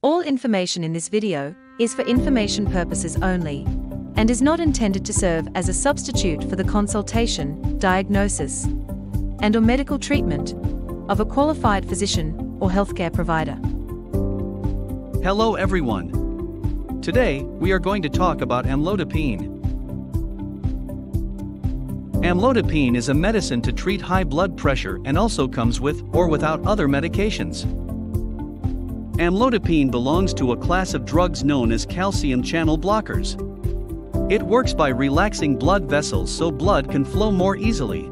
All information in this video is for information purposes only and is not intended to serve as a substitute for the consultation, diagnosis, and/or medical treatment of a qualified physician or healthcare provider. Hello everyone. Today, we are going to talk about amlodipine. Amlodipine is a medicine to treat high blood pressure and also comes with or without other medications. Amlodipine belongs to a class of drugs known as calcium channel blockers. It works by relaxing blood vessels so blood can flow more easily.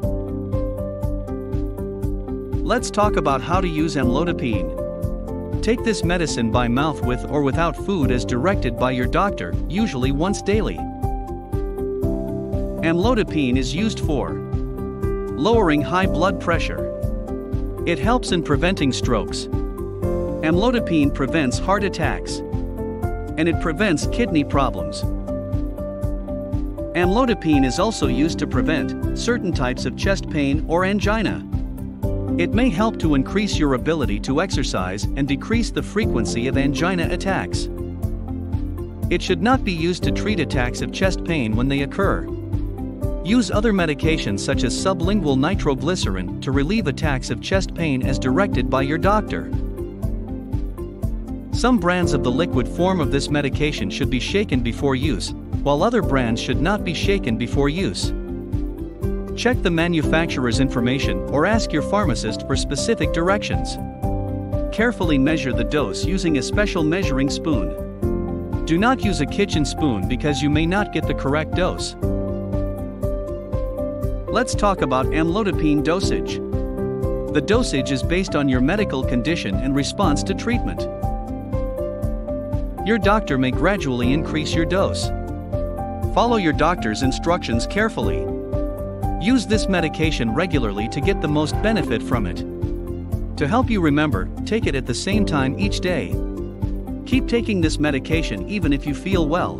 Let's talk about how to use amlodipine. Take this medicine by mouth with or without food as directed by your doctor, usually once daily. Amlodipine is used for lowering high blood pressure. It helps in preventing strokes. Amlodipine prevents heart attacks. And it prevents kidney problems. Amlodipine is also used to prevent certain types of chest pain or angina. It may help to increase your ability to exercise and decrease the frequency of angina attacks. It should not be used to treat attacks of chest pain when they occur. Use other medications such as sublingual nitroglycerin to relieve attacks of chest pain as directed by your doctor. Some brands of the liquid form of this medication should be shaken before use, while other brands should not be shaken before use. Check the manufacturer's information or ask your pharmacist for specific directions. Carefully measure the dose using a special measuring spoon. Do not use a kitchen spoon because you may not get the correct dose. Let's talk about amlodipine dosage. The dosage is based on your medical condition and response to treatment. Your doctor may gradually increase your dose. Follow your doctor's instructions carefully. Use this medication regularly to get the most benefit from it. To help you remember, take it at the same time each day. Keep taking this medication even if you feel well.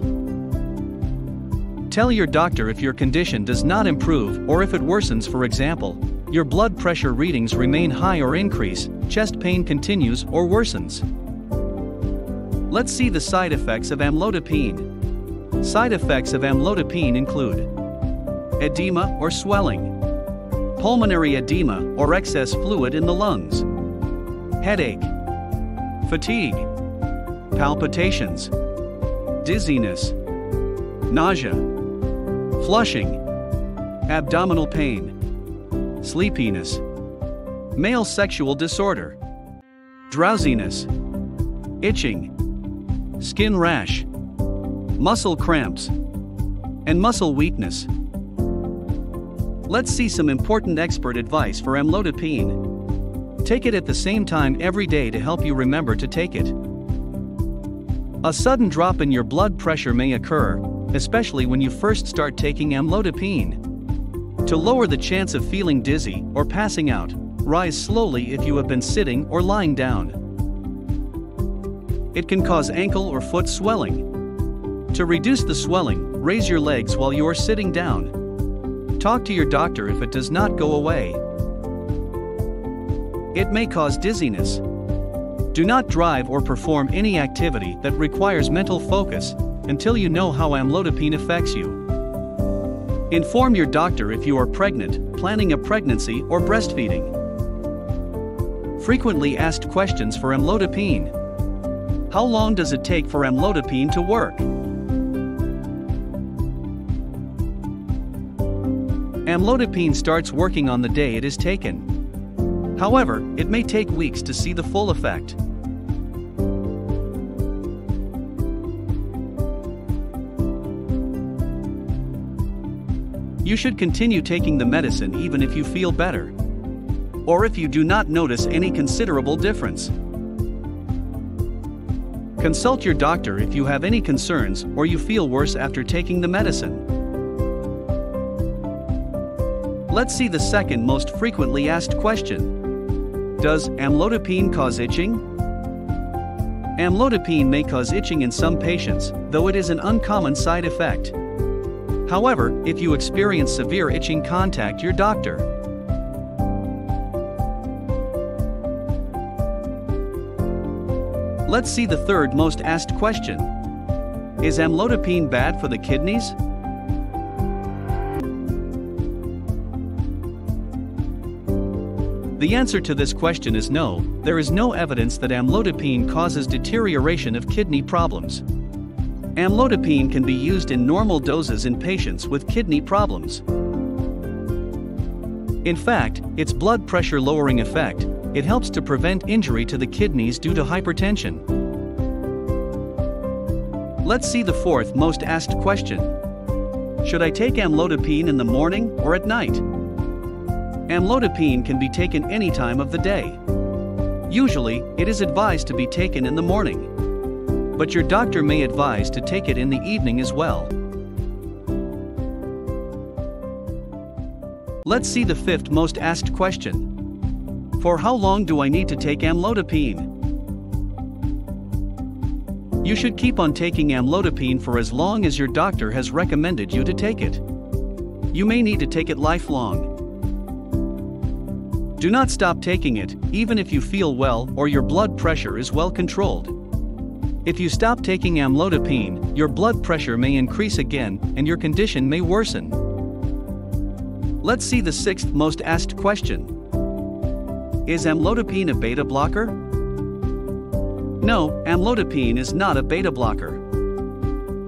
Tell your doctor if your condition does not improve or if it worsens. For example, your blood pressure readings remain high or increase, chest pain continues or worsens. Let's see the side effects of amlodipine. Side effects of amlodipine include edema or swelling, pulmonary edema or excess fluid in the lungs, headache, fatigue, palpitations, dizziness, nausea, flushing, abdominal pain, sleepiness, male sexual disorder, drowsiness, itching, skin rash, muscle cramps, and muscle weakness. Let's see some important expert advice for amlodipine. Take it at the same time every day to help you remember to take it. A sudden drop in your blood pressure may occur, especially when you first start taking amlodipine. To lower the chance of feeling dizzy or passing out, rise slowly if you have been sitting or lying down. It can cause ankle or foot swelling. To reduce the swelling, raise your legs while you are sitting down. Talk to your doctor if it does not go away. It may cause dizziness. Do not drive or perform any activity that requires mental focus until you know how amlodipine affects you. Inform your doctor if you are pregnant, planning a pregnancy, or breastfeeding. Frequently asked questions for amlodipine. How long does it take for amlodipine to work? Amlodipine starts working on the day it is taken. However, it may take weeks to see the full effect. You should continue taking the medicine even if you feel better, or if you do not notice any considerable difference. Consult your doctor if you have any concerns or you feel worse after taking the medicine. Let's see the second most frequently asked question. Does amlodipine cause itching? Amlodipine may cause itching in some patients, though it is an uncommon side effect. However, if you experience severe itching, contact your doctor. Let's see the third most asked question. Is amlodipine bad for the kidneys? The answer to this question is no. There is no evidence that amlodipine causes deterioration of kidney problems. Amlodipine can be used in normal doses in patients with kidney problems. In fact, its blood pressure lowering effect, it helps to prevent injury to the kidneys due to hypertension. Let's see the fourth most asked question. Should I take amlodipine in the morning or at night? Amlodipine can be taken any time of the day. Usually, it is advised to be taken in the morning, but your doctor may advise to take it in the evening as well. Let's see the fifth most asked question. For how long do I need to take amlodipine? You should keep on taking amlodipine for as long as your doctor has recommended you to take it. You may need to take it lifelong. Do not stop taking it, even if you feel well or your blood pressure is well controlled. If you stop taking amlodipine, your blood pressure may increase again and your condition may worsen. Let's see the sixth most asked question. Is amlodipine a beta blocker? No, amlodipine is not a beta blocker.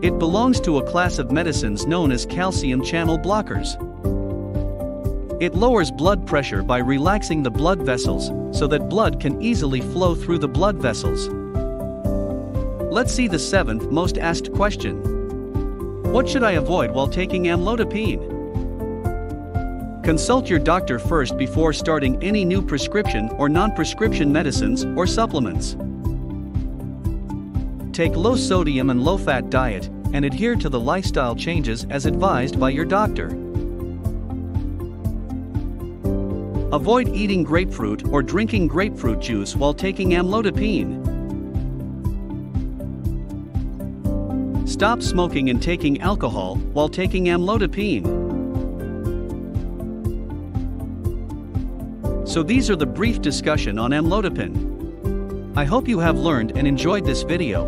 It belongs to a class of medicines known as calcium channel blockers. It lowers blood pressure by relaxing the blood vessels so that blood can easily flow through the blood vessels. Let's see the seventh most asked question. What should I avoid while taking amlodipine? Consult your doctor first before starting any new prescription or non-prescription medicines or supplements. Take low-sodium and low-fat diet and adhere to the lifestyle changes as advised by your doctor. Avoid eating grapefruit or drinking grapefruit juice while taking amlodipine. Stop smoking and taking alcohol while taking amlodipine. So these are the brief discussion on amlodipine. I hope you have learned and enjoyed this video.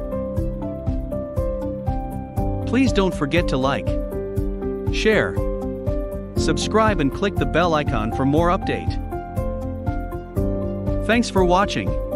Please don't forget to like, share, subscribe and click the bell icon for more update. Thanks for watching.